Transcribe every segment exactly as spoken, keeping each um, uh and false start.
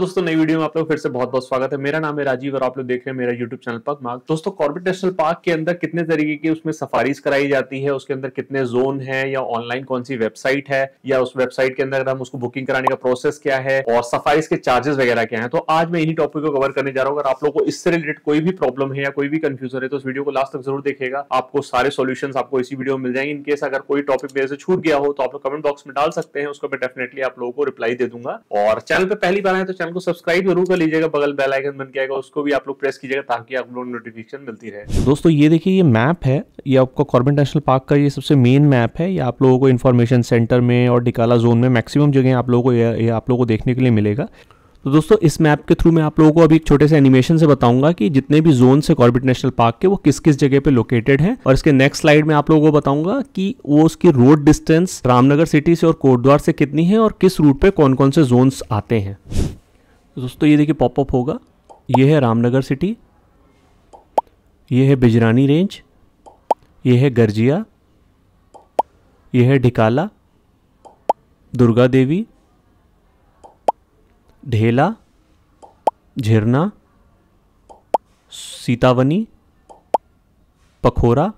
दोस्तों नई वीडियो में आप लोग फिर से बहुत बहुत स्वागत है। मेरा नाम है राजीव और आप लोग देख रहे हैं मेरा YouTube चैनल पगमार्क। दोस्तों कॉर्बेट नेशनल पार्क के अंदर कितने तरीके की उसमें सफारीज कराई जाती है, उसके अंदर कितने जोन हैं, या ऑनलाइन कौन सी वेबसाइट है, या उस वेबसाइट के अंदर हम उसको बुकिंग कराने का प्रोसेस क्या है और सफारीज के चार्जेस वगैरह क्या है, तो आज मैं इन्हीं टॉपिक को कवर करने जा रहा हूँ। अगर आप लोग को इससे रिलेटेड कोई भी प्रॉब्लम है या कोई भी कंफ्यूजन है तो इस वीडियो को लास्ट तक जरूर देखिएगा, आपको सारे सोल्यूशन आपको इसी वीडियो में मिल जाएंगे। इनकेस अगर कोई टॉपिक मेरे से छूट गया हो तो आप लोग कमेंट बॉक्स में डाल सकते हैं, उसको मैं डेफिनेटली आप लोगों को रिप्लाई दे दूंगा। और चैनल पर पहली बार है तो चैनल को सब्सक्राइब जरूर कर लीजिएगा, बगल बेल आइकन बन के आएगा उसको भी आप लोग प्रेस कीजिएगा ताकि आप लोगों को नोटिफिकेशन मिलती रहे। दोस्तों ये देखिए ये मैप है, ये आपका कॉर्बेट नेशनल पार्क का ये सबसे मेन मैप है। ये आप लोगों को इन्फॉर्मेशन सेंटर में और डिकाला जोन में मैक्सिमम जगह आप लोगों को ये, ये आप लोगों को देखने के लिए मिलेगा। तो दोस्तों इस मैप के थ्रू मैं आप लोगों को अभी एक छोटे से एनिमेशन से बताऊंगा कि जितने भी जोन है कॉर्बेट नेशनल पार्क के वो किस किस जगह पे लोकेटेड हैं, और इसके नेक्स्ट स्लाइड में आप लोगों को बताऊंगा कि वो उसकी रोड डिस्टेंस रामनगर सिटी से और कोटद्वार से कितनी है और किस रूट पे कौन कौन से जोन्स आते हैं। दोस्तों ये देखिए पॉपअप होगा, ये है रामनगर सिटी, ये है बिजरानी रेंज, ये है गर्जिया, ये है ढिकाला, दुर्गा देवी, ढेला, झिरना, सीतावनी, पखोरा,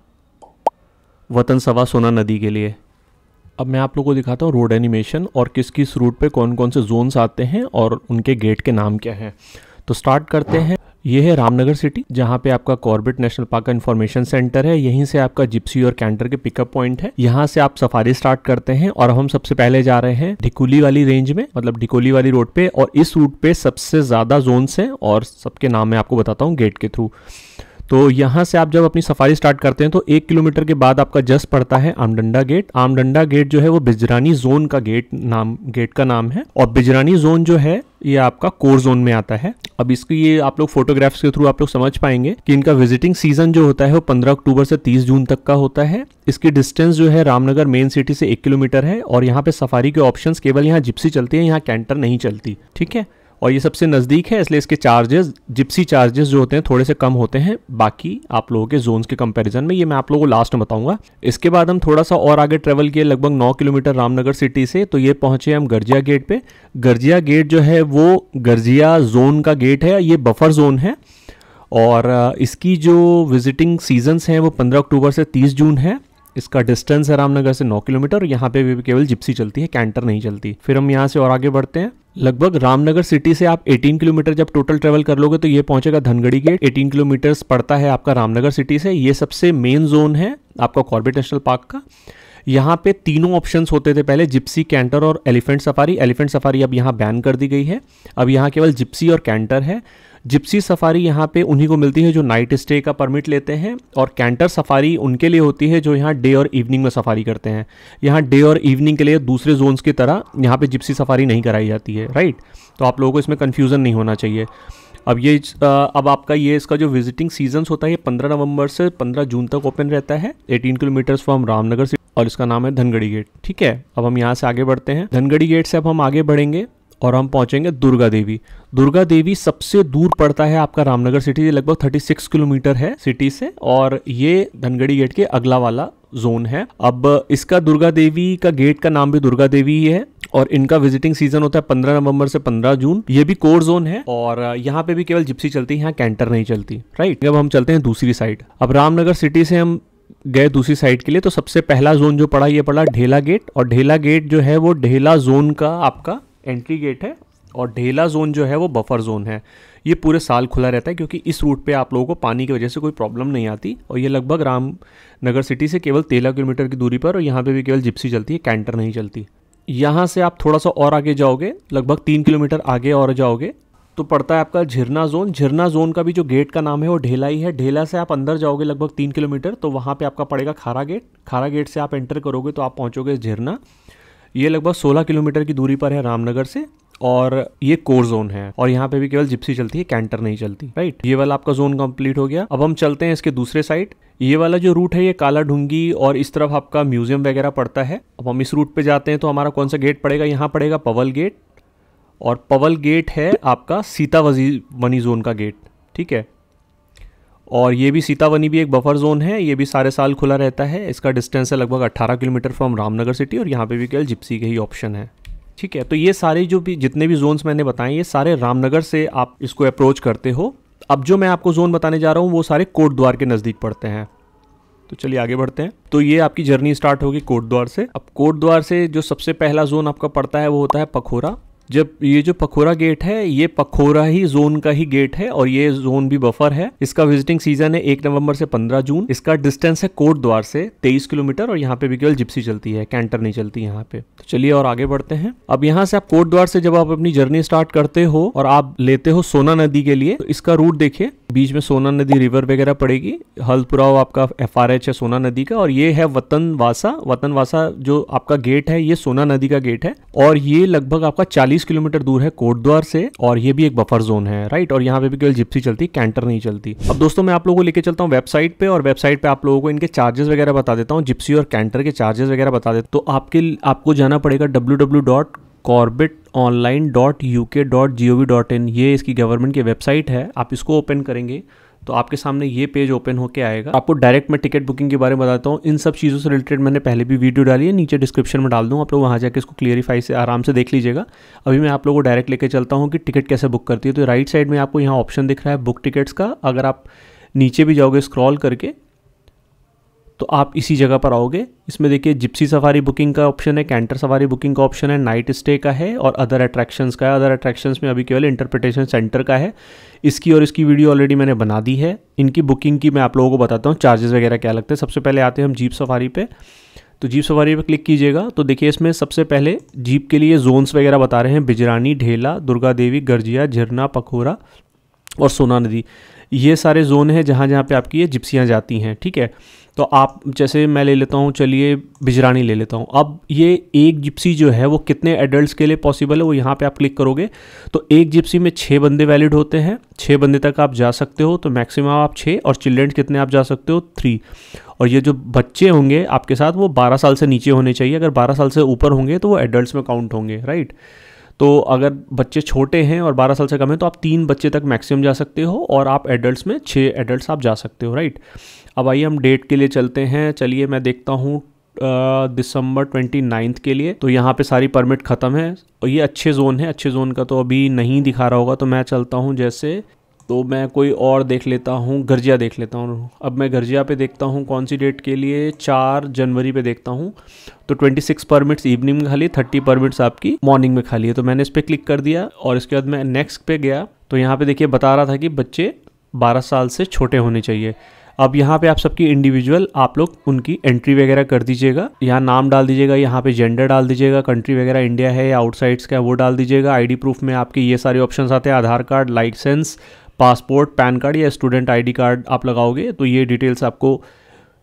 वतन सवा सोना नदी के लिए। अब मैं आप लोगों को दिखाता हूँ रोड एनिमेशन और किस किस रूट पे कौन कौन से जोन्स आते हैं और उनके गेट के नाम क्या हैं। तो स्टार्ट करते हैं। ये है रामनगर सिटी जहाँ पे आपका कॉर्बेट नेशनल पार्क का इन्फॉर्मेशन सेंटर है, यहीं से आपका जिप्सी और कैंटर के पिकअप पॉइंट है, यहाँ से आप सफारी स्टार्ट करते हैं। और हम सबसे पहले जा रहे हैं ढिकोली वाली रेंज में, मतलब ढिकोली वाली रोड पे, और इस रूट पे सबसे ज़्यादा जोन्स हैं और सबके नाम मैं आपको बताता हूँ गेट के थ्रू। तो यहाँ से आप जब अपनी सफारी स्टार्ट करते हैं तो एक किलोमीटर के बाद आपका जस्ट पड़ता है आमडंडा गेट। आमडंडा गेट जो है वो बिजरानी जोन का गेट नाम गेट का नाम है, और बिजरानी जोन जो है ये आपका कोर जोन में आता है। अब इसकी ये आप लोग फोटोग्राफ्स के थ्रू आप लोग समझ पाएंगे कि इनका विजिटिंग सीजन जो होता है वो पंद्रह अक्टूबर से तीस जून तक का होता है। इसकी डिस्टेंस जो है रामनगर मेन सिटी से एक किलोमीटर है, और यहाँ पे सफारी के ऑप्शंस केवल यहाँ जिप्सी चलती है, यहाँ कैंटर नहीं चलती, ठीक है। और ये सबसे नज़दीक है इसलिए इसके चार्जेस जिप्सी चार्जेस जो होते हैं थोड़े से कम होते हैं बाकी आप लोगों के जोन्स के कंपैरिजन में, ये मैं आप लोगों को लास्ट में बताऊंगा। इसके बाद हम थोड़ा सा और आगे ट्रेवल किए लगभग नौ किलोमीटर रामनगर सिटी से, तो ये पहुंचे हम गर्जिया गेट पे। गर्जिया गेट जो है वो गर्जिया जोन का गेट है, ये बफर जोन है, और इसकी जो विजिटिंग सीजन्स हैं वो पंद्रह अक्टूबर से तीस जून है। इसका डिस्टेंस है रामनगर से नौ किलोमीटर, और यहाँ पे भी केवल जिप्सी चलती है, कैंटर नहीं चलती। फिर हम यहाँ से और आगे बढ़ते हैं, लगभग रामनगर सिटी से आप अठारह किलोमीटर जब टोटल ट्रेवल कर लोगे तो ये पहुंचेगा धनगढ़ी गेट। अठारह किलोमीटर्स पड़ता है आपका रामनगर सिटी से। ये सबसे मेन जोन है आपका कॉर्बेट नेशनल पार्क का। यहाँ पे तीनों ऑप्शंस होते थे पहले, जिप्सी, कैंटर और एलिफेंट सफारी। एलिफेंट सफारी अब यहाँ बैन कर दी गई है, अब यहाँ केवल जिप्सी और कैंटर है। जिप्सी सफारी यहाँ पे उन्हीं को मिलती है जो नाइट स्टे का परमिट लेते हैं, और कैंटर सफारी उनके लिए होती है जो यहाँ डे और इवनिंग में सफारी करते हैं। यहाँ डे और इवनिंग के लिए दूसरे जोन्स की तरह यहाँ पे जिप्सी सफारी नहीं कराई जाती है, राइट। तो आप लोगों को इसमें कन्फ्यूज़न नहीं होना चाहिए। अब ये अब आपका ये इसका जो विजिटिंग सीजन्स होता है ये पंद्रह नवंबर से पंद्रह जून तक ओपन रहता है, अठारह किलोमीटर्स फ्रॉम रामनगर से, और इसका नाम है धनगढ़ी गेट, ठीक है। अब हम यहाँ से आगे बढ़ते हैं। धनगढ़ी गेट से अब हम आगे बढ़ेंगे और हम पहुँचेंगे दुर्गा देवी। दुर्गा देवी सबसे दूर पड़ता है आपका रामनगर सिटी, ये लगभग छत्तीस किलोमीटर है सिटी से, और ये धनगढ़ी गेट के अगला वाला जोन है। अब इसका दुर्गा देवी का गेट का नाम भी दुर्गा देवी ही है, और इनका विजिटिंग सीजन होता है पंद्रह नवंबर से पंद्रह जून। ये भी कोर जोन है, और यहाँ पे भी केवल जिप्सी चलती है, यहाँ कैंटर नहीं चलती, राइट। अब हम चलते हैं दूसरी साइड। अब रामनगर सिटी से हम गए दूसरी साइड के लिए, तो सबसे पहला जोन जो पड़ा ये पड़ा ढेला गेट, और ढेला गेट जो है वो ढेला जोन का आपका एंट्री गेट है, और ढेला जोन जो है वो बफर जोन है। ये पूरे साल खुला रहता है क्योंकि इस रूट पे आप लोगों को पानी की वजह से कोई प्रॉब्लम नहीं आती, और ये लगभग रामनगर सिटी से केवल तेरह किलोमीटर की दूरी पर, और यहाँ पे भी केवल जिप्सी चलती है, कैंटर नहीं चलती। यहाँ से आप थोड़ा सा और आगे जाओगे, लगभग तीन किलोमीटर आगे और जाओगे तो पड़ता है आपका झिरना जोन। झिरना जोन का भी जो गेट का नाम है वो ढेला ही है। ढेला से आप अंदर जाओगे लगभग तीन किलोमीटर, तो वहाँ पे आपका पड़ेगा खारा गेट। खारा गेट से आप एंटर करोगे तो आप पहुँचोगे झिरना। ये लगभग सोलह किलोमीटर की दूरी पर है रामनगर से, और ये कोर जोन है, और यहाँ पे भी केवल जिप्सी चलती है, कैंटर नहीं चलती, राइट। ये वाला आपका जोन कंप्लीट हो गया। अब हम चलते हैं इसके दूसरे साइड। ये वाला जो रूट है ये काला ढूंगी और इस तरफ आपका म्यूजियम वगैरह पड़ता है। अब हम इस रूट पे जाते हैं तो हमारा कौन सा गेट पड़ेगा, यहाँ पड़ेगा पवल गेट, और पवल गेट है आपका सीतावनी जोन का गेट, ठीक है। और ये भी सीतावनी भी एक बफर जोन है, ये भी सारे साल खुला रहता है। इसका डिस्टेंस है लगभग अट्ठारह किलोमीटर फ्रॉम रामनगर सिटी, और यहाँ पे भी केवल जिप्सी के ही ऑप्शन है। ठीक है। तो ये सारे जो भी जितने भी जोन्स मैंने बताए ये सारे रामनगर से आप इसको अप्रोच करते हो। अब जो मैं आपको जोन बताने जा रहा हूँ वो सारे कोटद्वार के नज़दीक पड़ते हैं। तो चलिए आगे बढ़ते हैं। तो ये आपकी जर्नी स्टार्ट होगी कोटद्वार से। अब कोटद्वार से जो सबसे पहला जोन आपका पड़ता है वो होता है पखोरा। जब ये जो पखोरा गेट है ये पखोरा ही जोन का ही गेट है और ये जोन भी बफर है। इसका विजिटिंग सीजन है एक नवंबर से पंद्रह जून। इसका डिस्टेंस है कोटद्वार से तेईस किलोमीटर और यहाँ पे भी केवल जिप्सी चलती है, कैंटर नहीं चलती यहाँ पे। तो चलिए और आगे बढ़ते हैं। अब यहाँ से आप कोटद्वार से जब आप अपनी जर्नी स्टार्ट करते हो और आप लेते हो सोना नदी के लिए, तो इसका रूट देखिए, बीच में सोना नदी रिवर वगैरह पड़ेगी। हल्दपुरा आपका एफ आर एच है सोना नदी का और ये है वतनवासा। वतनवासा जो आपका गेट है ये सोना नदी का गेट है और ये लगभग आपका चालीस किलोमीटर दूर है कोटद्वार से और ये भी एक बफर जोन है, राइट। और यहाँ पे भी केवल जिप्सी चलती, कैंटर नहीं चलती। अब दोस्तों मैं आप लोगों को लेके चलता हूँ वेबसाइट पे और वेबसाइट पे आप लोगों को इनके चार्जेस वगैरह बता देता हूँ, जिप्सी और कैंटर के चार्जेस वगैरह बता देता हूँ। तो आपके आपको जाना पड़ेगा W W W dot Corbett online dot U K dot G O V dot in. ये इसकी गवर्नमेंट की वेबसाइट है। आप इसको ओपन करेंगे तो आपके सामने ये पेज ओपन होके आएगा। आपको डायरेक्ट मैं टिकट बुकिंग के बारे में बताता हूँ। इन सब चीज़ों से रिलेटेड मैंने पहले भी वीडियो डाली है, नीचे डिस्क्रिप्शन में डाल दूँ, आप लोग वहाँ जाके इसको क्लियरिफाई से आराम से देख लीजिएगा। अभी मैं आप लोगों को डायरेक्ट लेके चलता हूँ कि टिकट कैसे बुक करती है। तो राइट साइड में आपको यहाँ ऑप्शन दिख रहा है बुक टिकट्स का। अगर आप नीचे भी जाओगे स्क्रॉल करके तो आप इसी जगह पर आओगे। इसमें देखिए जिप्सी सफारी बुकिंग का ऑप्शन है, कैंटर सफारी बुकिंग का ऑप्शन है, नाइट स्टे का है और अदर अट्रैक्शंस का है। अदर अट्रैक्शंस में अभी केवल इंटरप्रिटेशन सेंटर का है। इसकी और इसकी वीडियो ऑलरेडी मैंने बना दी है। इनकी बुकिंग की मैं आप लोगों को बताता हूँ चार्जेस वगैरह क्या लगते हैं। सबसे पहले आते हैं हम जीप सफारी पे। तो जीप सवारी पर क्लिक कीजिएगा तो देखिए इसमें सबसे पहले जीप के लिए जोन्स वगैरह बता रहे हैं, बिजरानी, ढेला, दुर्गा देवी, गर्जिया, झिरना, पखोरा और सोना नदी। ये सारे जोन हैं जहाँ जहाँ पे आपकी ये जिप्सियाँ जाती हैं, ठीक है। तो आप जैसे मैं ले लेता हूँ, चलिए बिजरानी ले लेता हूँ। अब ये एक जिप्सी जो है वो कितने एडल्ट्स के लिए पॉसिबल है वो यहाँ पे आप क्लिक करोगे तो एक जिप्सी में छः बंदे वैलिड होते हैं, छः बंदे तक आप जा सकते हो। तो मैक्सिमम आप छः और चिल्ड्रेंस कितने आप जा सकते हो, थ्री। और ये जो बच्चे होंगे आपके साथ वो बारह साल से नीचे होने चाहिए। अगर बारह साल से ऊपर होंगे तो वो एडल्ट में काउंट होंगे, राइट। तो अगर बच्चे छोटे हैं और बारह साल से कम हैं तो आप तीन बच्चे तक मैक्सिमम जा सकते हो और आप एडल्ट्स में छः एडल्ट्स आप जा सकते हो, राइट। अब आइए हम डेट के लिए चलते हैं। चलिए मैं देखता हूँ दिसंबर ट्वेंटी नाइन्थ के लिए। तो यहाँ पे सारी परमिट ख़त्म है और ये अच्छे जोन है। अच्छे जोन का तो अभी नहीं दिखा रहा होगा तो मैं चलता हूँ जैसे, तो मैं कोई और देख लेता हूँ, गर्जिया देख लेता हूँ। अब मैं गर्जिया पे देखता हूँ कौन सी डेट के लिए, चार जनवरी पे देखता हूँ। तो छब्बीस परमिट्स इवनिंग में खाली, तीस परमिट्स आपकी मॉर्निंग में खाली है। तो मैंने इस पर क्लिक कर दिया और इसके बाद मैं नेक्स्ट पे गया तो यहाँ पे देखिए बता रहा था कि बच्चे बारह साल से छोटे होने चाहिए। अब यहाँ पे आप सबकी इंडिविजुअल आप लोग उनकी एंट्री वगैरह कर दीजिएगा, यहाँ नाम डाल दीजिएगा, यहाँ पे जेंडर डाल दीजिएगा, कंट्री वगैरह इंडिया है या आउटसाइड्स का वो डाल दीजिएगा। आईडी प्रूफ में आपके ये सारे ऑप्शंस आते हैं, Aadhaar card, license, passport, PAN card या स्टूडेंट आईडी कार्ड आप लगाओगे। तो ये डिटेल्स आपको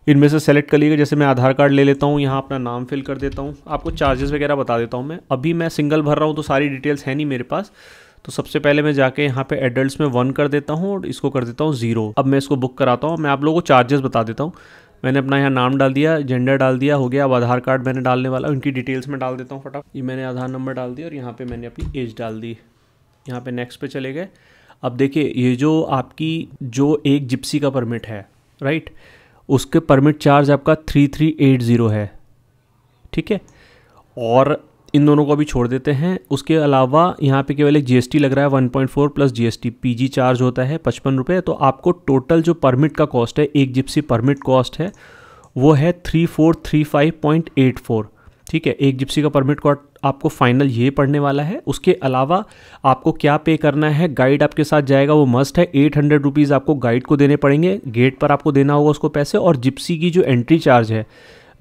इनमें से सेलेक्ट कर लीजिएगा। जैसे मैं आधार कार्ड ले लेता हूँ, यहाँ अपना नाम फिल कर देता हूँ। आपको चार्जेस वगैरह बता देता हूँ मैं। अभी मैं सिंगल भर रहा हूँ तो सारी डिटेल्स है नहीं मेरे पास। तो सबसे पहले मैं जाके यहाँ पे एडल्ट्स में वन कर देता हूँ और इसको कर देता हूँ ज़ीरो। अब मैं इसको बुक कराता हूँ। मैं आप लोगों को चार्जेस बता देता हूँ। मैंने अपना यहाँ नाम डाल दिया, जेंडर डाल दिया, हो गया। अब आधार कार्ड मैंने डालने वाला, उनकी डिटेल्स में डाल देता हूँ फटाफट। ये मैंने आधार नंबर डाल दिया और यहाँ पर मैंने अपनी एज डाल दी। यहाँ पर नेक्स्ट पे चले गए। अब देखिए ये जो आपकी जो एक जिप्सी का परमिट है, राइट, उसके परमिट चार्ज आपका थ्री थ्री एट ज़ीरो है, ठीक है। और इन दोनों को भी छोड़ देते हैं। उसके अलावा यहाँ पे केवल एक जीएसटी लग रहा है one point four plus GST, PG charge होता है पचपन रुपये। तो आपको टोटल जो परमिट का कॉस्ट है, एक जिप्सी परमिट कॉस्ट है, वो है three four three five point eight four, ठीक है। एक जिप्सी का परमिट कॉस्ट आपको फाइनल ये पड़ने वाला है। उसके अलावा आपको क्या पे करना है, गाइड आपके साथ जाएगा वो मस्ट है। एट हंड्रेड रुपीज़ आपको गाइड को देने पड़ेंगे, गेट पर आपको देना होगा उसको पैसे। और जिप्सी की जो एंट्री चार्ज है,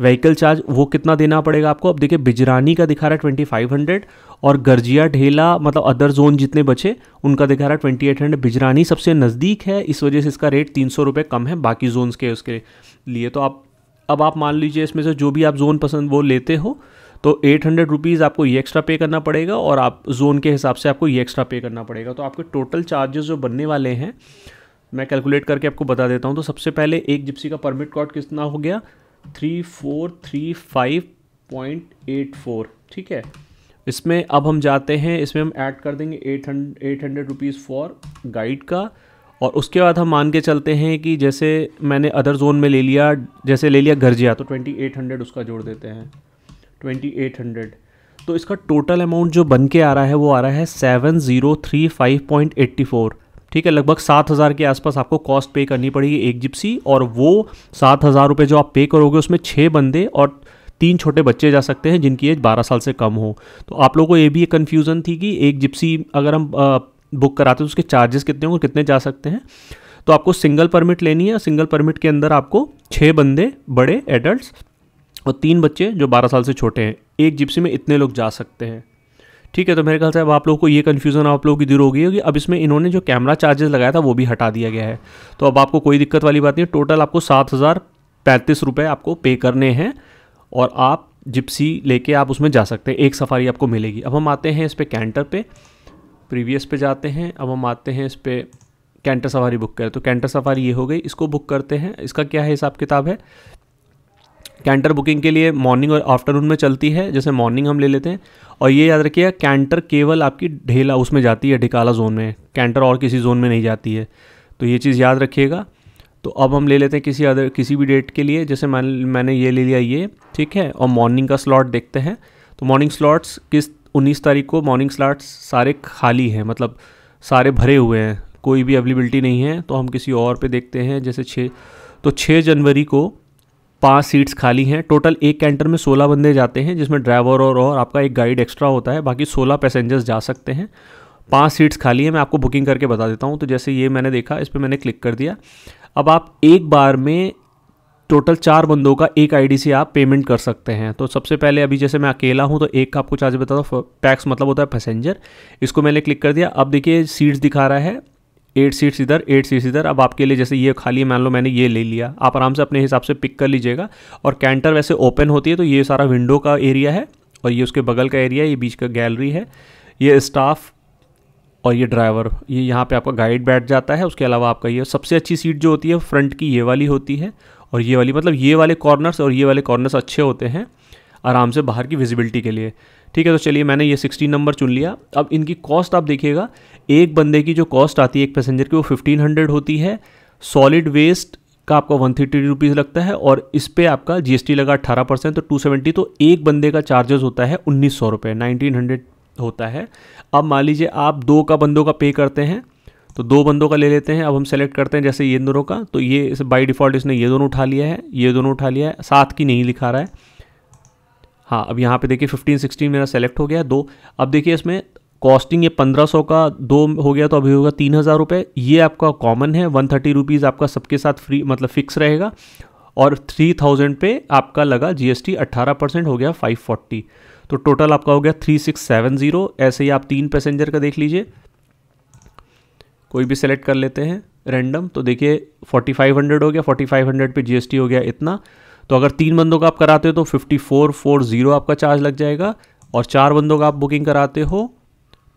व्हीकल चार्ज, वो कितना देना पड़ेगा आपको। अब देखिए बिजरानी का दिखा रहा है ट्वेंटी फाइव हंड्रेड और गर्जिया, ढेला, मतलब अदर जोन जितने बचे उनका दिखा रहा है ट्वेंटी एट हंड्रेड। बिजरानी सबसे नज़दीक है इस वजह से इसका रेट तीन सौ रुपये कम है बाकी जोन्स के उसके लिए। तो आप अब आप मान लीजिए इसमें से जो भी आप जोन पसंद वो लेते हो तो एट हंड्रेड रुपीज़ आपको ये एक्स्ट्रा पे करना पड़ेगा और आप जोन के हिसाब से आपको ये एक्स्ट्रा पे करना पड़ेगा। तो आपके टोटल चार्जेस जो बनने वाले हैं मैं कैलकुलेट करके आपको बता देता हूँ। तो सबसे पहले एक जिप्सी का परमिट कॉस्ट कितना हो गया, three four three five point eight four, ठीक है। इसमें अब हम जाते हैं, इसमें हम ऐड कर देंगे eight hundred eight hundred rupees for guide का। और उसके बाद हम मान के चलते हैं कि जैसे मैंने अदर जोन में ले लिया, जैसे ले लिया गर्जिया तो ट्वेंटी एट हंड्रेड उसका जोड़ देते हैं, ट्वेंटी एट हंड्रेड। तो इसका टोटल अमाउंट जो बन के आ रहा है वो आ रहा है seven zero three five point eighty four, ठीक है। लगभग सात हज़ार के आसपास आपको कॉस्ट पे करनी पड़ेगी एक जिप्सी, और वो सात हज़ार रुपये जो आप पे करोगे उसमें छः बंदे और तीन छोटे बच्चे जा सकते हैं जिनकी एज बारह साल से कम हो। तो आप लोगों को ये भी एक कन्फ्यूज़न थी कि एक जिप्सी अगर हम बुक कराते हैं तो उसके चार्जेस कितने होंगे, कितने जा सकते हैं। तो आपको सिंगल परमिट लेनी है, सिंगल परमिट के अंदर आपको छः बंदे बड़े एडल्ट्स और तीन बच्चे जो बारह साल से छोटे हैं, एक जिप्सी में इतने लोग जा सकते हैं, ठीक है। तो मेरे ख्याल से अब आप लोगों को ये कन्फ्यूज़न आप लोगों की दूर हो गई होगी। अब इसमें इन्होंने जो कैमरा चार्जेस लगाया था वो भी हटा दिया गया है, तो अब आपको कोई दिक्कत वाली बात नहीं है। टोटल आपको सात हज़ार पैंतीस रुपये आपको पे करने हैं और आप जिप्सी लेके आप उसमें जा सकते हैं, एक सफारी आपको मिलेगी। अब हम आते हैं इस पर कैंटर पे, प्रीवियस पे जाते हैं। अब हम आते हैं इस पर कैंटर सफारी बुक करें, तो कैंटर सफारी ये हो गई, इसको बुक करते हैं। इसका क्या है हिसाब किताब है, कैंटर बुकिंग के लिए मॉर्निंग और आफ्टरनून में चलती है, जैसे मॉर्निंग हम ले लेते हैं। और ये याद रखिएगा कैंटर केवल आपकी ढेला उसमें जाती है, ढिकाला जोन में, कैंटर और किसी जोन में नहीं जाती है, तो ये चीज़ याद रखिएगा। तो अब हम ले लेते हैं किसी अदर किसी भी डेट के लिए, जैसे मैं मैंने ये ले लिया ये, ठीक है। और मॉर्निंग का स्लॉट देखते हैं, तो मॉर्निंग स्लॉट्स किस उन्नीस तारीख को मॉर्निंग स्लॉट्स सारे खाली हैं, मतलब सारे भरे हुए हैं, कोई भी अवेलेबिलिटी नहीं है। तो हम किसी और पे देखते हैं, जैसे छः तो छः जनवरी को पाँच सीट्स खाली हैं। टोटल एक कैंटर में सोलह बंदे जाते हैं, जिसमें ड्राइवर और, और आपका एक गाइड एक्स्ट्रा होता है, बाकी सोलह पैसेंजर्स जा सकते हैं। पाँच सीट्स खाली हैं, मैं आपको बुकिंग करके बता देता हूँ। तो जैसे ये मैंने देखा, इस पर मैंने क्लिक कर दिया। अब आप एक बार में टोटल चार बंदों का एक आईडी से आप पेमेंट कर सकते हैं। तो सबसे पहले अभी जैसे मैं अकेला हूं तो एक का आपको चार्ज बताता हूँ, पैक्स मतलब होता है पैसेंजर, इसको मैंने क्लिक कर दिया। अब देखिए सीट्स दिखा रहा है, एट सीट्स इधर, एट सीट्स इधर। अब आपके लिए जैसे ये खाली है, मान लो मैंने ये ले लिया, आप आराम से अपने हिसाब से पिक कर लीजिएगा। और कैंटर वैसे ओपन होती है, तो ये सारा विंडो का एरिया है और ये उसके बगल का एरिया है, ये बीच का गैलरी है, ये स्टाफ और ये ड्राइवर, ये यहाँ पे आपका गाइड बैठ जाता है। उसके अलावा आपका ये सबसे अच्छी सीट जो होती है फ्रंट की ये वाली होती है, और ये वाली मतलब ये वाले कॉर्नर्स और ये वाले कॉर्नर्स अच्छे होते हैं आराम से बाहर की विजिबिलिटी के लिए, ठीक है। तो चलिए मैंने ये सोलह नंबर चुन लिया। अब इनकी कॉस्ट आप देखिएगा, एक बंदे की जो कॉस्ट आती है एक पैसेंजर की वो फिफ्टीन हंड्रेड होती है, सॉलिड वेस्ट का आपका वन थर्टी रुपीज़ लगता है और इस पर आपका जी एस टी लगा अट्ठारह परसेंट, तो टू सेवेंटी। तो एक बंदे का चार्जेस होता है उन्नीस सौ रुपये नाइनटीन हंड्रेड होता है। अब मान लीजिए आप दो का बंदों का पे करते हैं, तो दो बंदों का ले लेते हैं। अब हम सेलेक्ट करते हैं जैसे ये दोनों का, तो ये बाय डिफ़ॉल्ट इसने ये दोनों उठा लिया है, ये दोनों उठा लिया है, साथ की नहीं लिखा रहा है। हाँ, अब यहाँ पे देखिए फिफ्टीन सिक्सटीन मेरा सेलेक्ट हो गया दो। अब देखिए इसमें कॉस्टिंग ये पंद्रह सौ का दो हो गया, तो अभी होगा तीन हज़ार रुपये। ये आपका कॉमन है, वन थर्टी रुपीज़ आपका सबके साथ फ्री मतलब फिक्स रहेगा, और थ्री थाउजेंड पे आपका लगा जी एस टी अट्ठारह परसेंट हो गया फाइव फोर्टी, तो टोटल आपका हो गया थ्री सिक्स सेवन ज़ीरो। ऐसे ही आप तीन पैसेंजर का देख लीजिए, कोई भी सेलेक्ट कर लेते हैं रैंडम, तो देखिए फोर्टी फाइव हंड्रेड हो गया, फोर्टी फाइव हंड्रेड पे जीएसटी हो गया इतना। तो अगर तीन बंदों का आप कराते हो तो फिफ्टी फोर फोर्टी आपका चार्ज लग जाएगा, और चार बंदों का आप बुकिंग कराते हो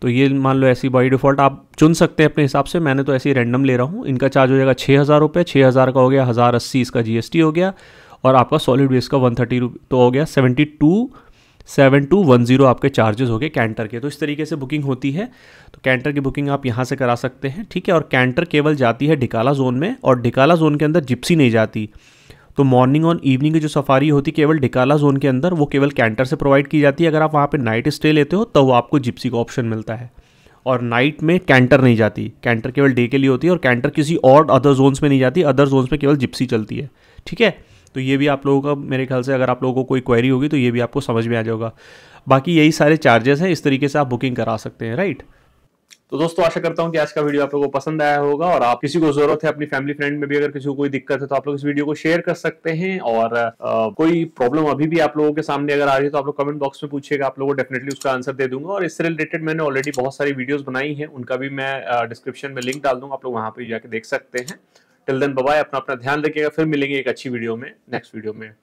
तो ये मान लो ऐसी बाई डिफ़ॉल्ट आप चुन सकते हैं अपने हिसाब से, मैंने तो ऐसे ही रैंडम ले रहा हूँ। इनका चार्ज हो जाएगा छः हज़ार रुपये, छः हज़ार का हो गया हज़ार अस्सी इसका जीएसटी हो गया, और आपका सॉलिड वेस्ट का वन थर्टी रुपये तो हो गया seventy two seven two one zero आपके चार्जेस हो गए कैंटर के। तो इस तरीके से बुकिंग होती है, तो कैंटर की बुकिंग आप यहाँ से करा सकते हैं, ठीक है। और कैंटर केवल जाती है ढिकाला जोन में, और ढिकाला जोन के अंदर जिप्सी नहीं जाती। तो मॉर्निंग और इवनिंग की जो सफारी होती है केवल ढिकाला जोन के अंदर, वो केवल कैंटर से प्रोवाइड की जाती है। अगर आप वहाँ पर नाइट स्टे लेते हो तो आपको जिप्सी का ऑप्शन मिलता है, और नाइट में कैंटर नहीं जाती, कैंटर केवल डे के लिए होती है, और कैंटर किसी और अदर जोन्स में नहीं जाती, अदर जोन्स में केवल जिप्सी चलती है, ठीक है। तो ये भी आप लोगों का मेरे ख्याल से अगर आप लोगों को कोई क्वेरी होगी तो ये भी आपको समझ में आ जाएगा। बाकी यही सारे चार्जेस हैं, इस तरीके से आप बुकिंग करा सकते हैं, राइट। तो दोस्तों आशा करता हूं कि आज का वीडियो आप लोगों को पसंद आया होगा, और आप किसी को जरूरत है अपनी फैमिली फ्रेंड में भी अगर किसी को कोई दिक्कत है तो आप लोग इस वीडियो को शेयर कर सकते हैं। और आ, कोई प्रॉब्लम अभी भी आप लोगों के सामने अगर आ रही है तो आप लोग कमेंट बॉक्स में पूछिएगा, आप लोगों को डेफिनेटली उसका आंसर दे दूंगा। और इससे रिलेटेड मैंने ऑलरेडी बहुत सारी वीडियोज बनाई है, उनका भी मैं डिस्क्रिप्शन में लिंक डाल दूंगा, आप लोग वहाँ पर जाकर देख सकते हैं। टिल देन बाय बाय, अपना अपना ध्यान रखिएगा, फिर मिलेंगे एक अच्छी वीडियो में, नेक्स्ट वीडियो में।